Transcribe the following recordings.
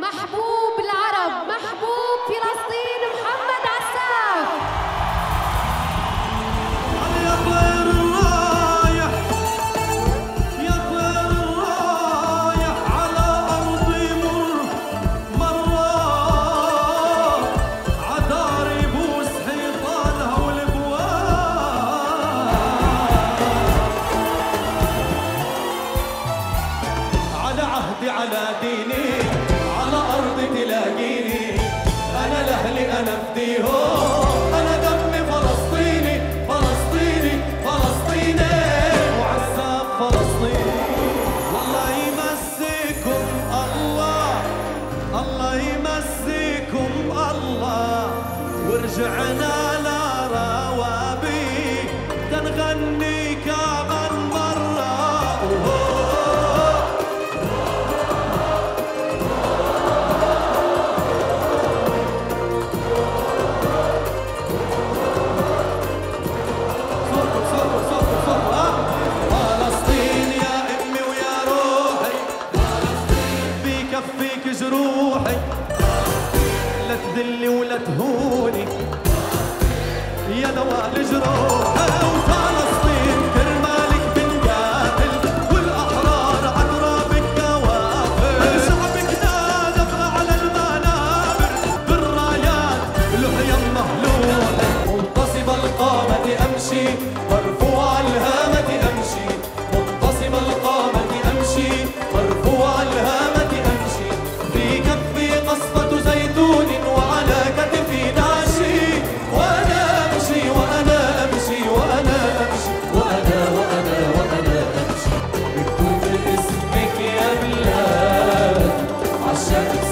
محبوب العرب، محبوب فلسطين، محمد عساف. يا طير الرايح، يا طير الرايح على أرضي مرة عدار يبوس حيطانها والبواب. على عهدي على ديني تلاقيني، أنا لأهلي أنا فديهم، أنا دمي فلسطيني فلسطيني فلسطيني، وعساف فلسطيني. الله يمسكم الله، الله يمسكم الله، ورجعنا لروابي تنغني كمان مرة. لا تذلي ولا تهوني يا دواء الجروح، وفلسطين كرمالك بنقاتل، والاحرار عترابك كوافر، شعبك نادى باعلى المنابر، بالرايات الحيم مهلوله. منتصب القامه امشي، مرفوع الهامه امشي، منتصب القامه امشي، مرفوع الهامه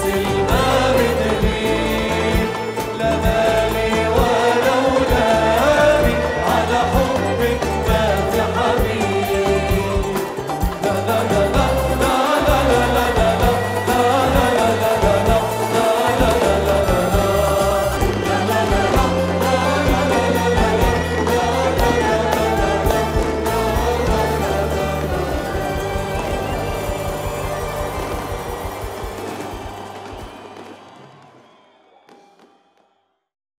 سلام.